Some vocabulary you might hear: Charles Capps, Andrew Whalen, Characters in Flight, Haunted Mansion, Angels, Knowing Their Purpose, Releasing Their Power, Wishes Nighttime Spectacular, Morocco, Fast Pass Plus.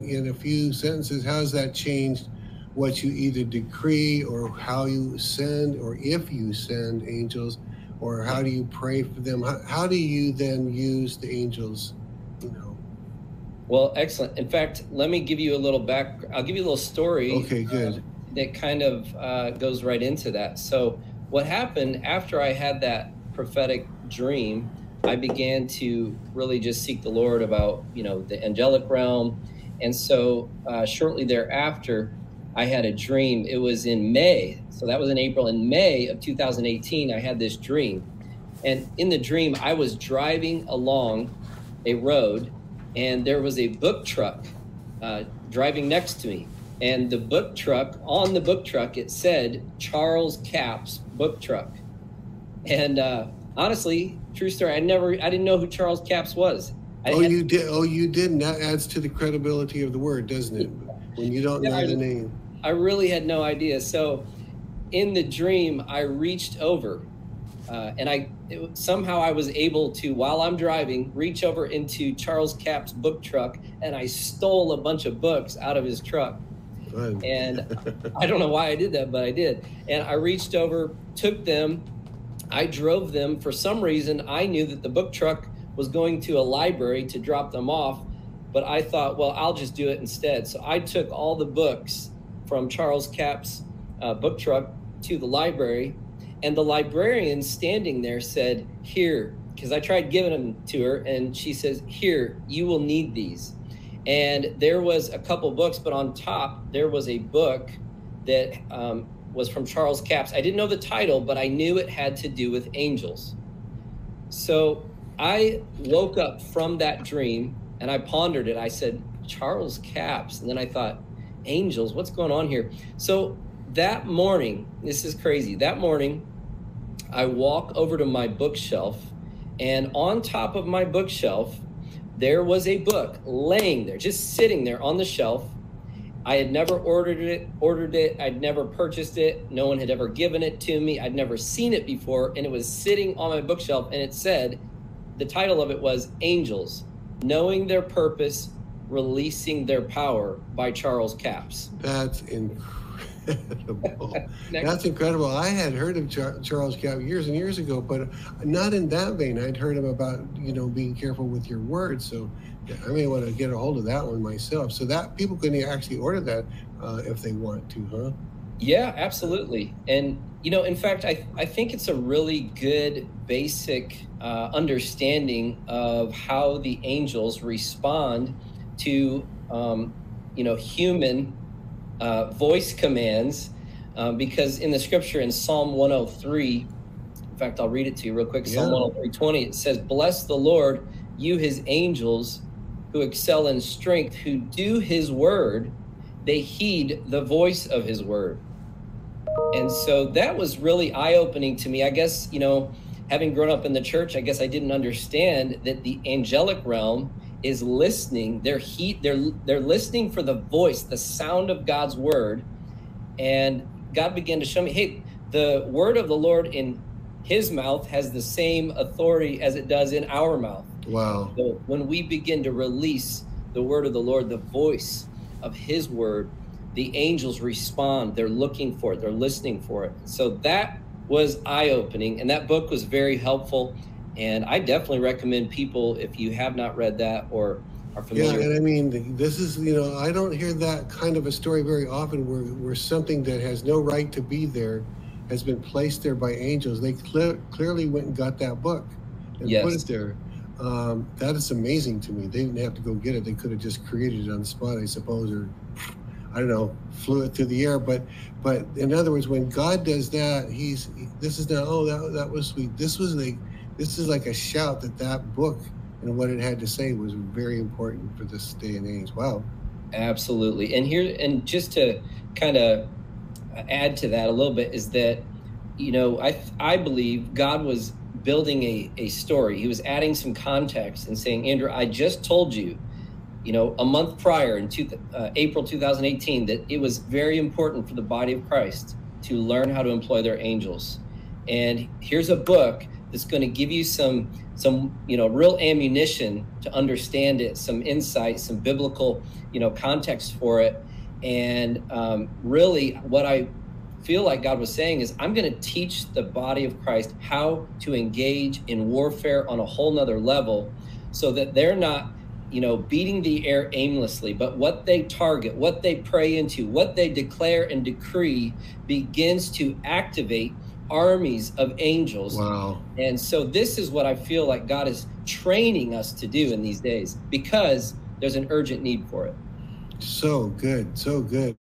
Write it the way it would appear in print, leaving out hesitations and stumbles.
in a few sentences, how's that changed what you either decree or how you send, or if you send angels, or how do you pray for them? How do you then use the angels? Well, excellent. In fact, let me give you a little back. I'll give you a little story. Okay, good. That kind of goes right into that. So what happened after I had that prophetic dream, I began to really just seek the Lord about, the angelic realm. And so shortly thereafter, I had a dream. It was in May. So that was in April. In May of 2018, I had this dream. And in the dream, I was driving along a road, and there was a book truck driving next to me. And the book truck, on the book truck, it said Charles Capps book truck. And honestly, true story, I didn't know who Charles Capps was. You did. That adds to the credibility of the word, doesn't it? When you don't know the name. I really had no idea. So in the dream, I reached over. Somehow I was able to, while I'm driving, reach over into Charles Capps' book truck, and I stole a bunch of books out of his truck. Good. And I don't know why I did that, but I did. And I reached over, took them, I drove them. For some reason, I knew that the book truck was going to a library to drop them off, but I thought, well, I'll just do it instead. So I took all the books from Charles Capps' book truck to the library. And the librarian standing there said, here, because I tried giving them to her, and she says, here, you will need these. And there was a couple books, but on top, there was a book that was from Charles Capps. I didn't know the title, but I knew it had to do with angels. So I woke up from that dream, and I pondered it. I said, Charles Capps. And then I thought, angels, what's going on here? So that morning, this is crazy, that morning, I walk over to my bookshelf, and on top of my bookshelf, there was a book laying there, just sitting there on the shelf. I had never ordered it. I'd never purchased it. No one had ever given it to me. I'd never seen it before. And it was sitting on my bookshelf, and it said, the title of it was Angels, Knowing Their Purpose, Releasing Their Power by Charles Capps. That's incredible. That's incredible. I had heard of Charles Capps years and years ago, but not in that vein. I'd heard him about, being careful with your words. So I may want to get a hold of that one myself. So that people can actually order that if they want to, huh? Yeah, absolutely. And, in fact, I think it's a really good basic understanding of how the angels respond to, human voice commands, because in the scripture in Psalm 103, in fact, I'll read it to you real quick. Yeah. Psalm 103:20, it says, bless the Lord, you his angels who excel in strength, who do his word, they heed the voice of his word. And so that was really eye-opening to me. I guess, having grown up in the church, I guess I didn't understand that the angelic realm is listening. They're listening for the voice, the sound of God's word. And God began to show me, hey, the word of the Lord in his mouth has the same authority as it does in our mouth. Wow. So when we begin to release the word of the Lord, the voice of his word, the angels respond. They're looking for it. They're listening for it. So that was eye-opening. And that book was very helpful. And I definitely recommend people, if you have not read that or are familiar. Yeah, and I mean, this is, I don't hear that kind of a story very often where something that has no right to be there has been placed there by angels. They clearly went and got that book and put it there. That is amazing to me. They didn't have to go get it. They could have just created it on the spot, I suppose, or I don't know, flew it through the air. But in other words, when God does that, this is not, oh, that was sweet. This is like a shout that book and what it had to say was very important for this day and age. Wow. Absolutely. And just to kind of add to that a little bit is that, I believe God was building a story. He was adding some context and saying, Andrew, I just told you, a month prior in April 2018, that it was very important for the body of Christ to learn how to employ their angels. And here's a book that's going to give you some real ammunition to understand it, some insight, some biblical context for it. And really what I feel like God was saying is, I'm going to teach the body of Christ how to engage in warfare on a whole nother level, so that they're not beating the air aimlessly, but what they target, what they pray into, what they declare and decree begins to activate armies of angels. Wow. And so this is what I feel like God is training us to do in these days, because there's an urgent need for it. So good.